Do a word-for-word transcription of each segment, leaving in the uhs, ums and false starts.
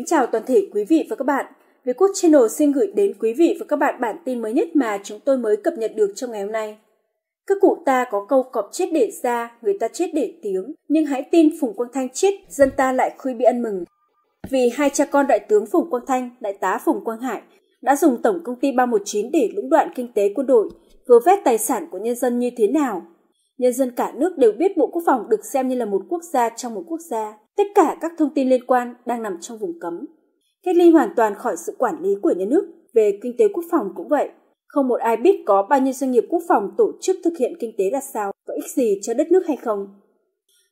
Kính chào toàn thể quý vị và các bạn. Việt Quốc Channel xin gửi đến quý vị và các bạn bản tin mới nhất mà chúng tôi mới cập nhật được trong ngày hôm nay. Các cụ ta có câu cọp chết để ra, người ta chết để tiếng, nhưng hãy tin Phùng Quang Thanh chết, dân ta lại khui bị ăn mừng. Vì hai cha con Đại tướng Phùng Quang Thanh, Đại tá Phùng Quang Hải đã dùng Tổng Công ty ba một chín để lũng đoạn kinh tế quân đội, vơ vét tài sản của nhân dân như thế nào. Nhân dân cả nước đều biết Bộ Quốc phòng được xem như là một quốc gia trong một quốc gia. Tất cả các thông tin liên quan đang nằm trong vùng cấm, cách ly hoàn toàn khỏi sự quản lý của nhà nước. Về kinh tế quốc phòng cũng vậy. Không một ai biết có bao nhiêu doanh nghiệp quốc phòng tổ chức thực hiện kinh tế ra sao, có ích gì cho đất nước hay không.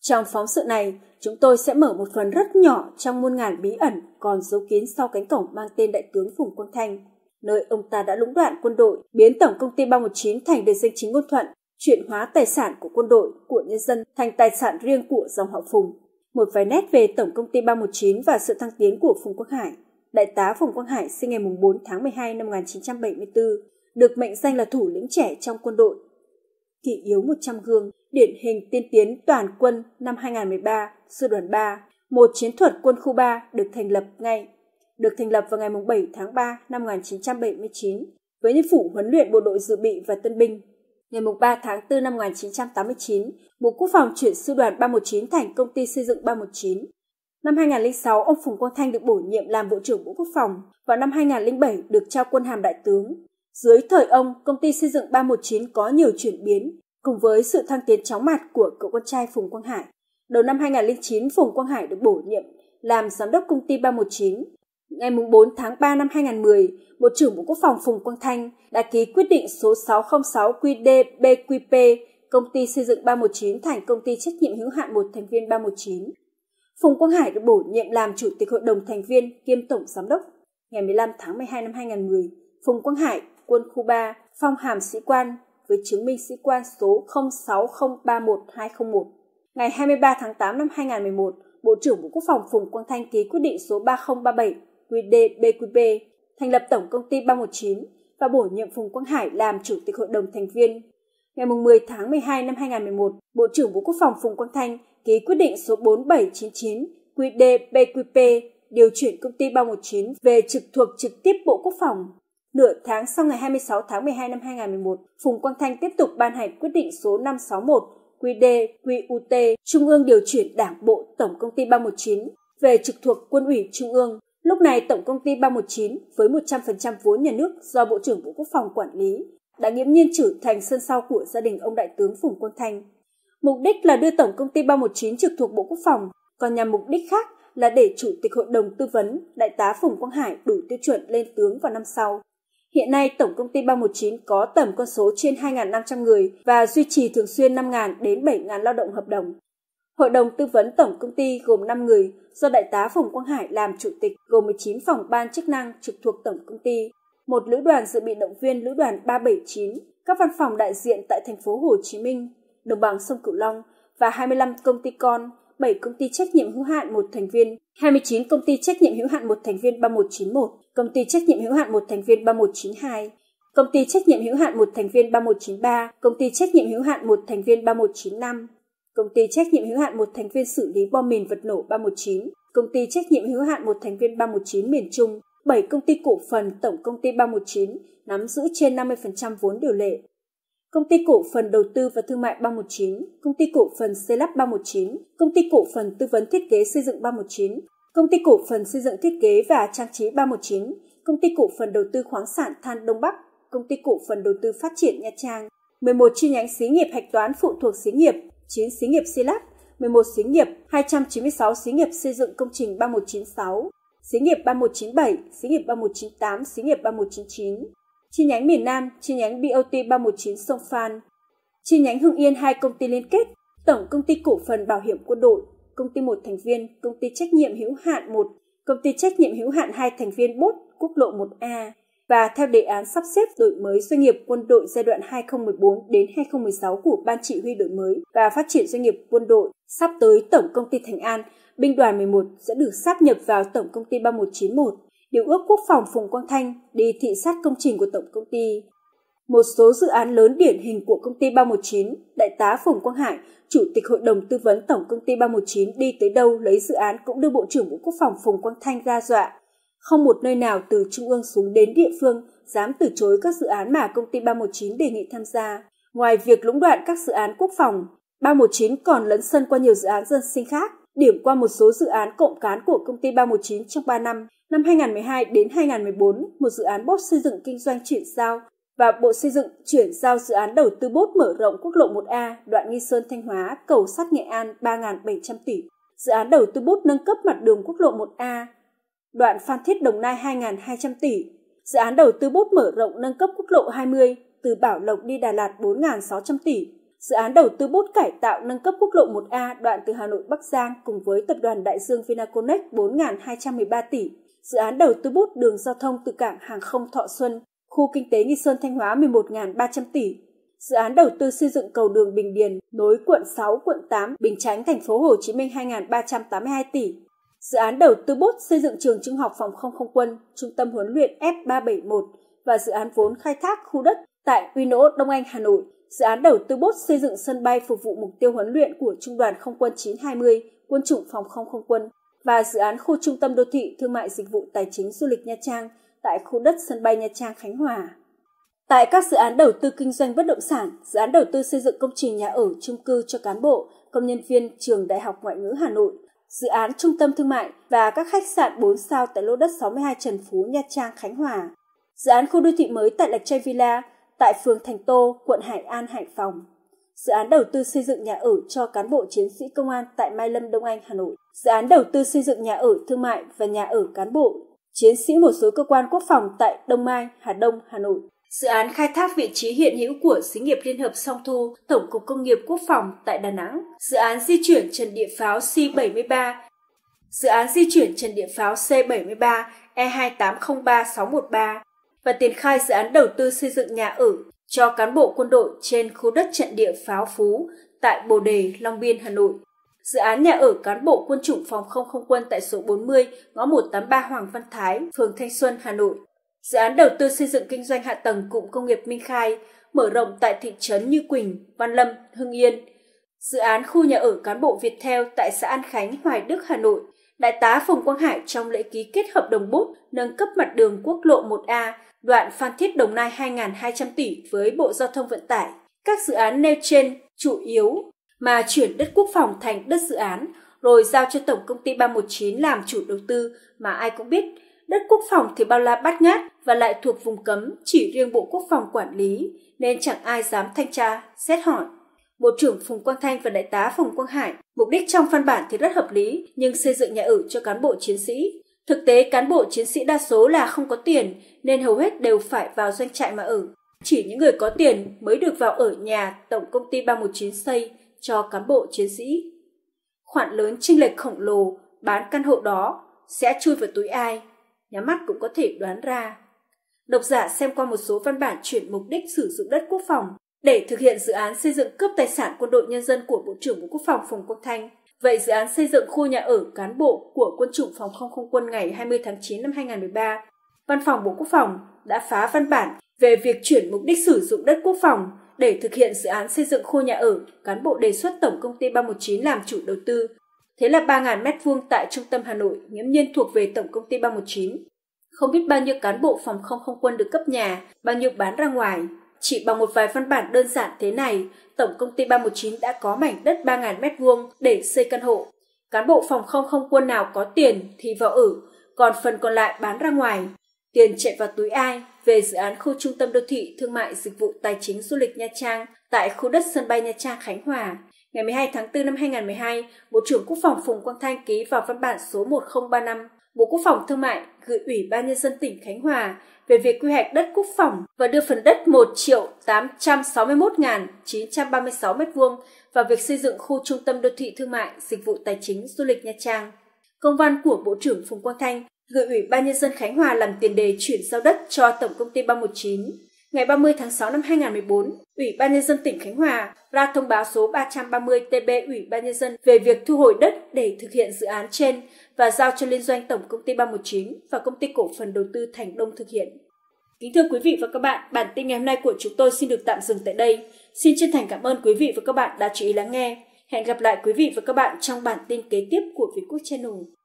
Trong phóng sự này, chúng tôi sẽ mở một phần rất nhỏ trong muôn ngàn bí ẩn còn giấu kín sau cánh cổng mang tên Đại tướng Phùng Quang Thanh, nơi ông ta đã lũng đoạn quân đội, biến Tổng Công ty ba một chín thành đơn danh chính ngôn thuận, chuyển hóa tài sản của quân đội, của nhân dân thành tài sản riêng của dòng họ Phùng. Một vài nét về Tổng Công ty ba một chín và sự thăng tiến của Phùng Quang Hải. Đại tá Phùng Quang Hải sinh ngày bốn tháng mười hai năm một nghìn chín trăm bảy mươi tư, được mệnh danh là thủ lĩnh trẻ trong quân đội. Kỷ yếu một trăm gương, điển hình tiên tiến toàn quân năm hai nghìn không trăm mười ba, sư đoàn ba, một chiến thuật quân khu ba được thành lập ngay. Được thành lập vào ngày bảy tháng ba năm một nghìn chín trăm bảy mươi chín với nhiệm vụ huấn luyện bộ đội dự bị và tân binh. Ngày ba tháng tư năm một nghìn chín trăm tám mươi chín, Bộ Quốc phòng chuyển sư đoàn ba một chín thành Công ty Xây dựng ba một chín. Năm hai nghìn không trăm lẻ sáu, ông Phùng Quang Thanh được bổ nhiệm làm Bộ trưởng Bộ Quốc phòng. Vào năm hai nghìn không trăm lẻ bảy được trao quân hàm Đại tướng. Dưới thời ông, Công ty Xây dựng ba một chín có nhiều chuyển biến, cùng với sự thăng tiến chóng mặt của cậu con trai Phùng Quang Hải. Đầu năm hai nghìn không trăm lẻ chín, Phùng Quang Hải được bổ nhiệm làm Giám đốc Công ty ba một chín. Ngày bốn tháng ba năm hai nghìn không trăm mười, Bộ trưởng Bộ Quốc phòng Phùng Quang Thanh đã ký quyết định số sáu không sáu quy đê bê quy pê Công ty Xây dựng ba một chín thành Công ty Trách nhiệm hữu hạn một thành viên ba một chín. Phùng Quang Hải được bổ nhiệm làm Chủ tịch Hội đồng thành viên kiêm Tổng Giám đốc. Ngày mười lăm tháng mười hai năm hai nghìn không trăm mười, Phùng Quang Hải, quân khu ba, phong hàm sĩ quan với chứng minh sĩ quan số không sáu không ba một hai không một. Ngày hai mươi ba tháng tám năm hai nghìn không trăm mười một, Bộ trưởng Bộ Quốc phòng Phùng Quang Thanh ký quyết định số ba không ba bảy quy đê bê quy pê thành lập Tổng Công ty ba một chín và bổ nhiệm Phùng Quang Hải làm Chủ tịch Hội đồng thành viên. Ngày mười tháng mười hai năm hai nghìn không trăm mười một, Bộ trưởng Bộ Quốc phòng Phùng Quang Thanh ký quyết định số bốn bảy chín chín quy đê bê quy pê điều chuyển Công ty ba một chín về trực thuộc trực tiếp Bộ Quốc phòng. Nửa tháng sau ngày hai mươi sáu tháng mười hai năm hai nghìn không trăm mười một, Phùng Quang Thanh tiếp tục ban hành quyết định số năm sáu một quy đê quy u tê Trung ương điều chuyển Đảng bộ Tổng Công ty ba một chín về trực thuộc Quân ủy Trung ương. Lúc này Tổng Công ty ba một chín với một trăm phần trăm vốn nhà nước do Bộ trưởng Bộ Quốc phòng quản lý đã nghiễm nhiên trở thành sân sau của gia đình ông Đại tướng Phùng Quang Thanh. Mục đích là đưa Tổng Công ty ba một chín trực thuộc Bộ Quốc phòng, còn nhằm mục đích khác là để Chủ tịch Hội đồng Tư vấn Đại tá Phùng Quang Hải đủ tiêu chuẩn lên tướng vào năm sau. Hiện nay, Tổng Công ty ba một chín có tầm con số trên hai nghìn năm trăm người và duy trì thường xuyên năm nghìn đến bảy nghìn lao động hợp đồng. Hội đồng tư vấn Tổng Công ty gồm năm người, do Đại tá Phùng Quang Hải làm Chủ tịch, gồm mười chín phòng ban chức năng trực thuộc Tổng Công ty, một lữ đoàn dự bị động viên lữ đoàn ba bảy chín, các văn phòng đại diện tại thành phố Hồ Chí Minh, đồng bằng sông Cửu Long và hai mươi lăm công ty con, bảy công ty trách nhiệm hữu hạn một thành viên, hai mươi chín công ty trách nhiệm hữu hạn một thành viên ba một chín một, công ty trách nhiệm hữu hạn một thành viên ba một chín hai, công ty trách nhiệm hữu hạn một thành viên ba một chín ba, công ty trách nhiệm hữu hạn một thành viên ba một chín năm, công ty trách nhiệm hữu hạn một thành viên xử lý bom mìn vật nổ ba một chín, công ty trách nhiệm hữu hạn một thành viên ba một chín miền Trung, bảy công ty cổ phần Tổng Công ty ba một chín nắm giữ trên năm mươi phần trăm vốn điều lệ. Công ty cổ phần đầu tư và thương mại ba một chín, công ty cổ phần xây lắp ba một chín, công ty cổ phần tư vấn thiết kế xây dựng ba một chín, công ty cổ phần xây dựng thiết kế và trang trí ba một chín, công ty cổ phần đầu tư khoáng sản than Đông Bắc, công ty cổ phần đầu tư phát triển Nha Trang, mười một chi nhánh xí nghiệp hạch toán phụ thuộc xí nghiệp, chín xí nghiệp xây lắp, mười một xí nghiệp, hai trăm chín mươi sáu xí nghiệp xây dựng công trình ba một chín sáu, xí nghiệp ba một chín bảy, xí nghiệp ba một chín tám, xí nghiệp ba một chín chín. Chi nhánh miền Nam, chi nhánh bê o tê ba một chín Sông Phan, chi nhánh Hưng Yên hai công ty liên kết, Tổng Công ty Cổ phần Bảo hiểm Quân đội, công ty một thành viên, công ty trách nhiệm hữu hạn một, công ty trách nhiệm hữu hạn hai thành viên bốt, quốc lộ một A và theo đề án sắp xếp đổi mới doanh nghiệp quân đội giai đoạn hai nghìn không trăm mười bốn đến hai nghìn không trăm mười sáu của Ban Chỉ huy đổi mới và phát triển doanh nghiệp quân đội, sắp tới Tổng Công ty Thành An, binh đoàn mười một sẽ được sáp nhập vào Tổng Công ty ba một chín một. Điều ước quốc phòng Phùng Quang Thanh đi thị sát công trình của Tổng Công ty. một số dự án lớn điển hình của công ty ba một chín, Đại tá Phùng Quang Hải, Chủ tịch Hội đồng Tư vấn Tổng Công ty ba một chín đi tới đâu lấy dự án cũng đưa Bộ trưởng Bộ Quốc phòng Phùng Quang Thanh ra dọa. Không một nơi nào từ trung ương xuống đến địa phương dám từ chối các dự án mà công ty ba một chín đề nghị tham gia. Ngoài việc lũng đoạn các dự án quốc phòng, ba một chín còn lấn sân qua nhiều dự án dân sinh khác, điểm qua một số dự án cộng cán của công ty ba một chín trong ba năm, năm hai nghìn không trăm mười hai đến hai nghìn không trăm mười bốn, một dự án bốt xây dựng kinh doanh chuyển giao và Bộ Xây dựng chuyển giao dự án đầu tư bốt mở rộng quốc lộ một A, đoạn Nghi Sơn Thanh Hóa, cầu sắt Nghệ An ba nghìn bảy trăm tỷ, dự án đầu tư bốt nâng cấp mặt đường quốc lộ một A, đoạn Phan Thiết Đồng Nai hai nghìn hai trăm tỷ, dự án đầu tư bốt mở rộng nâng cấp quốc lộ hai mươi từ Bảo Lộc đi Đà Lạt bốn nghìn sáu trăm tỷ, dự án đầu tư bốt cải tạo nâng cấp quốc lộ một A đoạn từ Hà Nội Bắc Giang cùng với tập đoàn Đại Dương Vinaconex bốn nghìn hai trăm mười ba tỷ, dự án đầu tư bốt đường giao thông từ cảng hàng không Thọ Xuân, khu kinh tế Nghi Sơn Thanh Hóa mười một nghìn ba trăm tỷ, dự án đầu tư xây dựng cầu đường Bình Điền nối quận sáu, quận tám, Bình Chánh, thành phố Hồ Chí Minh hai nghìn ba trăm tám mươi hai tỷ. Dự án đầu tư bốt xây dựng trường Trung học Phòng không Không quân, trung tâm huấn luyện F ba bảy mốt và dự án vốn khai thác khu đất tại Uy Nỗ, Đông Anh, Hà Nội. Dự án đầu tư bốt xây dựng sân bay phục vụ mục tiêu huấn luyện của Trung đoàn Không quân chín hai mươi, Quân chủng Phòng không Không quân và dự án khu trung tâm đô thị thương mại dịch vụ tài chính du lịch Nha Trang tại khu đất sân bay Nha Trang, Khánh Hòa. Tại các dự án đầu tư kinh doanh bất động sản, dự án đầu tư xây dựng công trình nhà ở, chung cư cho cán bộ, công nhân viên trường Đại học Ngoại ngữ Hà Nội, dự án trung tâm thương mại và các khách sạn bốn sao tại lô đất sáu mươi hai Trần Phú, Nha Trang, Khánh Hòa, dự án khu đô thị mới tại Lạch Tray Villa tại phường Thành Tô, quận Hải An, Hải Phòng, dự án đầu tư xây dựng nhà ở cho cán bộ chiến sĩ công an tại Mai Lâm, Đông Anh, Hà Nội, dự án đầu tư xây dựng nhà ở thương mại và nhà ở cán bộ, chiến sĩ một số cơ quan quốc phòng tại Đông Mai, Hà Đông, Hà Nội, dự án khai thác vị trí hiện hữu của Xí nghiệp Liên hợp Song Thu, Tổng cục Công nghiệp Quốc phòng tại Đà Nẵng, dự án di chuyển trần địa pháo C bảy mươi ba, dự án di chuyển trần địa pháo C bảy mươi ba E hai tám không ba sáu một ba và tiền khai dự án đầu tư xây dựng nhà ở cho cán bộ quân đội trên khu đất trận địa pháo Phú tại Bồ Đề, Long Biên, Hà Nội. Dự án nhà ở cán bộ quân chủng phòng không không quân tại số bốn mươi, ngõ một trăm tám mươi ba Hoàng Văn Thái, phường Thanh Xuân, Hà Nội. Dự án đầu tư xây dựng kinh doanh hạ tầng cụm công nghiệp Minh Khai, mở rộng tại thị trấn Như Quỳnh, Văn Lâm, Hưng Yên. Dự án khu nhà ở cán bộ Viettel tại xã An Khánh, Hoài Đức, Hà Nội. Đại tá Phùng Quang Hải trong lễ ký kết hợp đồng bốt nâng cấp mặt đường quốc lộ một A, đoạn Phan Thiết Đồng Nai hai nghìn hai trăm tỷ với Bộ Giao thông Vận tải. Các dự án nêu trên chủ yếu mà chuyển đất quốc phòng thành đất dự án, rồi giao cho Tổng Công ty ba một chín làm chủ đầu tư mà ai cũng biết. Đất quốc phòng thì bao la bát ngát và lại thuộc vùng cấm, chỉ riêng Bộ Quốc phòng quản lý, nên chẳng ai dám thanh tra, xét hỏi. Bộ trưởng Phùng Quang Thanh và Đại tá Phùng Quang Hải, mục đích trong văn bản thì rất hợp lý, nhưng xây dựng nhà ở cho cán bộ chiến sĩ. Thực tế, cán bộ chiến sĩ đa số là không có tiền, nên hầu hết đều phải vào doanh trại mà ở. Chỉ những người có tiền mới được vào ở nhà Tổng Công ty ba một chín xây cho cán bộ chiến sĩ. Khoản lớn chênh lệch khổng lồ, bán căn hộ đó sẽ chui vào túi ai? Nhắm mắt cũng có thể đoán ra. Độc giả xem qua một số văn bản chuyển mục đích sử dụng đất quốc phòng để thực hiện dự án xây dựng cướp tài sản quân đội nhân dân của Bộ trưởng Bộ Quốc phòng Phùng Quang Thanh. Vậy dự án xây dựng khu nhà ở cán bộ của Quân chủng Phòng không Không quân ngày hai mươi tháng chín năm hai nghìn không trăm mười ba, Văn phòng Bộ Quốc phòng đã phá văn bản về việc chuyển mục đích sử dụng đất quốc phòng để thực hiện dự án xây dựng khu nhà ở cán bộ đề xuất Tổng Công ty ba một chín làm chủ đầu tư. Thế là ba nghìn mét vuông tại trung tâm Hà Nội nghiễm nhiên thuộc về Tổng Công ty ba một chín. Không biết bao nhiêu cán bộ phòng không không quân được cấp nhà, bao nhiêu bán ra ngoài. Chỉ bằng một vài văn bản đơn giản thế này, Tổng Công ty ba một chín đã có mảnh đất ba nghìn mét vuông để xây căn hộ. Cán bộ phòng không không quân nào có tiền thì vào ở, còn phần còn lại bán ra ngoài. Tiền chạy vào túi ai? Về dự án khu trung tâm đô thị thương mại dịch vụ tài chính du lịch Nha Trang tại khu đất sân bay Nha Trang, Khánh Hòa. Ngày mười hai tháng tư năm hai nghìn không trăm mười hai, Bộ trưởng Quốc phòng Phùng Quang Thanh ký vào văn bản số một không ba năm Bộ Quốc phòng Thương mại gửi Ủy ban Nhân dân tỉnh Khánh Hòa về việc quy hoạch đất quốc phòng và đưa phần đất một triệu tám trăm sáu mươi mốt nghìn chín trăm ba mươi sáu mét vuông vào việc xây dựng khu trung tâm đô thị thương mại dịch vụ tài chính du lịch Nha Trang. Công văn của Bộ trưởng Phùng Quang Thanh gửi Ủy ban Nhân dân Khánh Hòa làm tiền đề chuyển giao đất cho Tổng Công ty ba một chín. Ngày ba mươi tháng sáu năm hai nghìn không trăm mười bốn, Ủy ban Nhân dân tỉnh Khánh Hòa ra thông báo số ba trăm ba mươi T B Ủy ban Nhân dân về việc thu hồi đất để thực hiện dự án trên và giao cho liên doanh Tổng Công ty ba một chín và Công ty Cổ phần Đầu tư Thành Đông thực hiện. Kính thưa quý vị và các bạn, bản tin ngày hôm nay của chúng tôi xin được tạm dừng tại đây. Xin chân thành cảm ơn quý vị và các bạn đã chú ý lắng nghe. Hẹn gặp lại quý vị và các bạn trong bản tin kế tiếp của Việt Quốc Channel.